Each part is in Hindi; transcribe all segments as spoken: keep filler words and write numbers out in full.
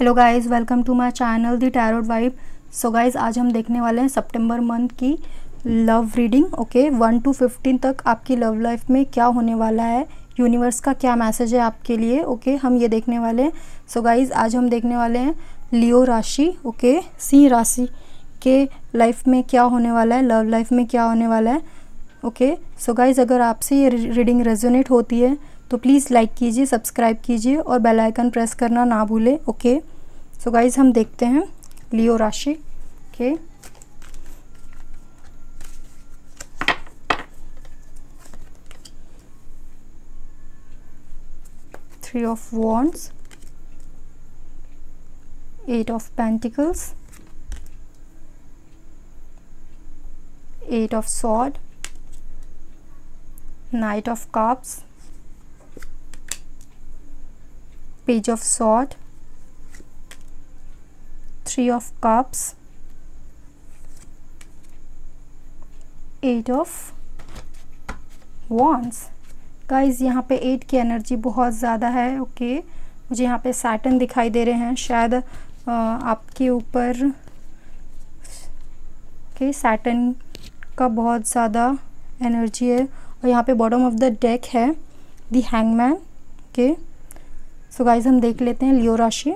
Hello guys, welcome to my channel the tarot vibe. So guys, आज हम देखने वाले हैं सितंबर मंथ की love reading. Okay, one two fifteen तक आपकी लव लाइफ में क्या होने वाला है, यूनिवर्स का क्या मैसेज है आपके लिए। ओके okay, हम ये देखने वाले हैं। सो गाइस, आज हम देखने वाले हैं लियो राशि। ओके okay, सिंह राशि के लाइफ में क्या होने वाला है, लव लाइफ में क्या होने वाला है। ओके सो गाइस, अगर आपसे ये रीडिंग रेजोनेट होती है तो प्लीज़ लाइक कीजिए, सब्सक्राइब कीजिए और बेल आइकन प्रेस करना ना भूलें। ओके सो गाइज, हम देखते हैं लियो राशि। Okay okay. Three of wands, eight of pentacles, eight of sword, knight of cups, page of sword, three of cups, eight of wands. Guys, यहाँ पे एट की एनर्जी बहुत ज़्यादा है। Okay okay. मुझे यहाँ पे सैटर्न दिखाई दे रहे हैं, शायद आ, आपके ऊपर के सैटर्न का बहुत ज़्यादा एनर्जी है। और यहाँ पे बॉटम ऑफ द डेक है the hangman. Okay so guys, हम देख लेते हैं लियो राशि।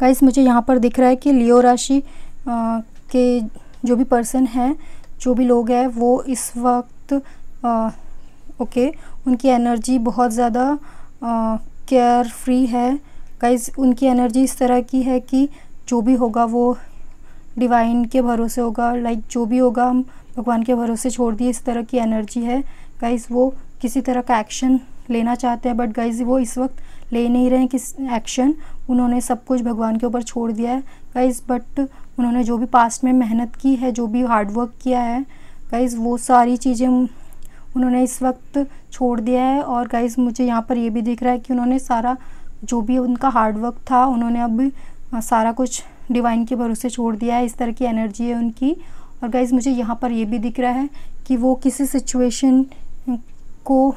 गाइज, मुझे यहाँ पर दिख रहा है कि लियो राशि के जो भी पर्सन हैं, जो भी लोग हैं, वो इस वक्त ओके okay, उनकी एनर्जी बहुत ज़्यादा केयर फ्री है। गाइज, उनकी एनर्जी इस तरह की है कि जो भी होगा वो डिवाइन के भरोसे होगा। लाइक like, जो भी होगा हम भगवान के भरोसे छोड़ दिए, इस तरह की एनर्जी है। गाइज, वो किसी तरह का एक्शन लेना चाहते हैं, बट गाइज वो इस वक्त ले नहीं रहे हैं किस एक्शन। उन्होंने सब कुछ भगवान के ऊपर छोड़ दिया है गाइज, बट उन्होंने जो भी पास्ट में मेहनत की है, जो भी हार्डवर्क किया है गाइज, वो सारी चीज़ें उन्होंने इस वक्त छोड़ दिया है। और गाइज, मुझे यहाँ पर ये भी दिख रहा है कि उन्होंने सारा जो भी उनका हार्डवर्क था, उन्होंने अब सारा कुछ डिवाइन के भरोसे छोड़ दिया है। इस तरह की एनर्जी है उनकी। और गाइज, मुझे यहाँ पर ये भी दिख रहा है कि वो किसी सिचुएशन को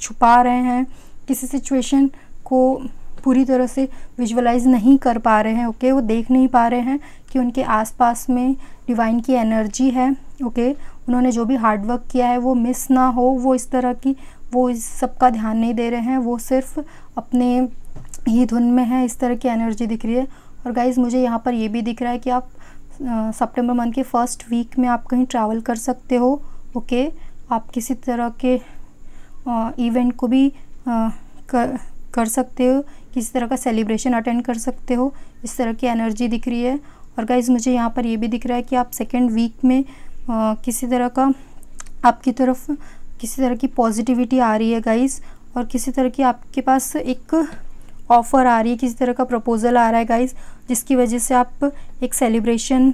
छुपा रहे हैं, किसी सिचुएशन को पूरी तरह से विजुअलाइज नहीं कर पा रहे हैं। Okay okay? वो देख नहीं पा रहे हैं कि उनके आसपास में डिवाइन की एनर्जी है। Okay okay? उन्होंने जो भी हार्डवर्क किया है वो मिस ना हो, वो इस तरह की वो इस सब का ध्यान नहीं दे रहे हैं। वो सिर्फ अपने ही धुन में है, इस तरह की एनर्जी दिख रही है। और गाइज, मुझे यहाँ पर ये भी दिख रहा है कि आप सितंबर मंथ के फर्स्ट वीक में आप कहीं ट्रैवल कर सकते हो। Okay okay? आप किसी तरह के इवेंट को भी आ, कर, कर सकते हो, किसी तरह का सेलिब्रेशन अटेंड कर सकते हो, इस तरह की एनर्जी दिख रही है। और गाइज, मुझे यहाँ पर ये भी दिख रहा है कि आप सेकेंड वीक में आ, किसी तरह का आपकी तरफ किसी तरह की पॉजिटिविटी आ रही है गाइज, और किसी तरह की आपके पास एक ऑफ़र आ रही है, किसी तरह का प्रपोज़ल आ रहा है गाइज, जिसकी वजह से आप एक सेलिब्रेशन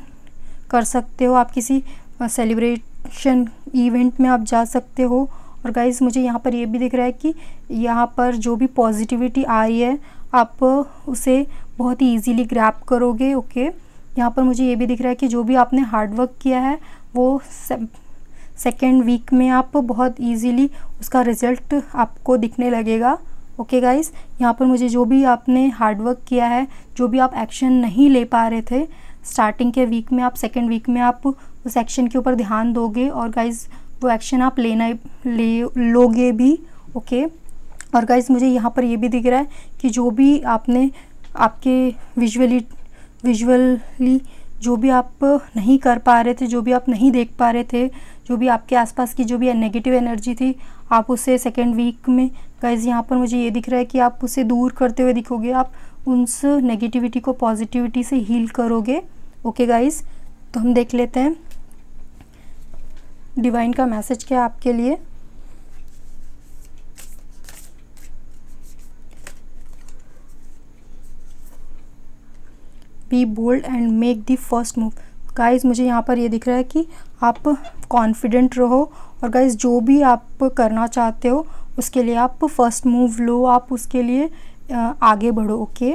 कर सकते हो। आप किसी सेलिब्रेशन इवेंट में आप जा सकते हो। और गाइज, मुझे यहाँ पर ये भी दिख रहा है कि यहाँ पर जो भी पॉजिटिविटी आ रही है, आप उसे बहुत ही ईजीली ग्रैब करोगे। Okay okay? यहाँ पर मुझे ये भी दिख रहा है कि जो भी आपने हार्डवर्क किया है, वो सेकेंड वीक में आप बहुत ईजीली उसका रिज़ल्ट आपको दिखने लगेगा। ओके okay गाइज, यहाँ पर मुझे जो भी आपने हार्डवर्क किया है, जो भी आप एक्शन नहीं ले पा रहे थे स्टार्टिंग के वीक में, आप सेकेंड वीक में आप उस एक्शन के ऊपर ध्यान दोगे और गाइज़ वो एक्शन आप लेना ले लोगे भी। Okay okay? और गाइज, मुझे यहाँ पर ये भी दिख रहा है कि जो भी आपने आपके विजुअली विजुअली जो भी आप नहीं कर पा रहे थे, जो भी आप नहीं देख पा रहे थे, जो भी आपके आसपास की जो भी नेगेटिव एनर्जी थी, आप उसे सेकेंड वीक में गाइज, यहाँ पर मुझे ये दिख रहा है कि आप उसे दूर करते हुए दिखोगे। आप उस नेगेटिविटी को पॉजिटिविटी से हील करोगे। ओके okay गाइज, तो हम देख लेते हैं डिवाइन का मैसेज क्या है आपके लिए। Be bold and make the first move. Guys, मुझे यहाँ पर ये दिख रहा है कि आप कॉन्फिडेंट रहो और गाइज, जो भी आप करना चाहते हो उसके लिए आप फर्स्ट मूव लो, आप उसके लिए आगे बढ़ो। Okay,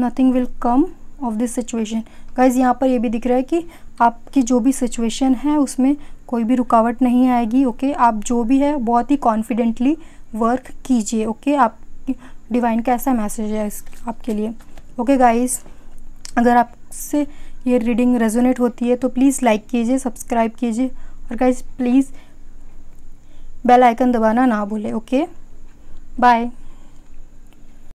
nothing will come of this situation. Guys, यहाँ पर ये भी दिख रहा है कि आपकी जो भी सिचुएशन है उसमें कोई भी रुकावट नहीं आएगी। Okay okay? आप जो भी है बहुत ही कॉन्फिडेंटली वर्क कीजिए। Okay okay? आप डिवाइन का ऐसा मैसेज है आपके लिए। ओके गाइस, अगर आपसे ये रीडिंग रेजोनेट होती है तो प्लीज़ लाइक कीजिए, सब्सक्राइब कीजिए और गाइस प्लीज़ बेल आइकन दबाना ना भूलें। Okay bye.